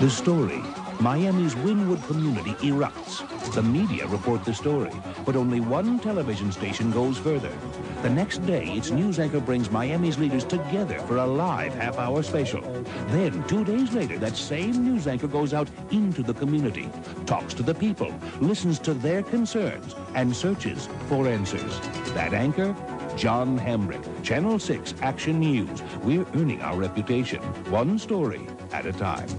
The story: Miami's Wynwood community erupts. The media report the story, but only one television station goes further. The next day, its news anchor brings Miami's leaders together for a live half-hour special. Then, 2 days later, that same news anchor goes out into the community, talks to the people, listens to their concerns, and searches for answers. That anchor? John Hambrick, Channel 6 Action News. We're earning our reputation, one story at a time.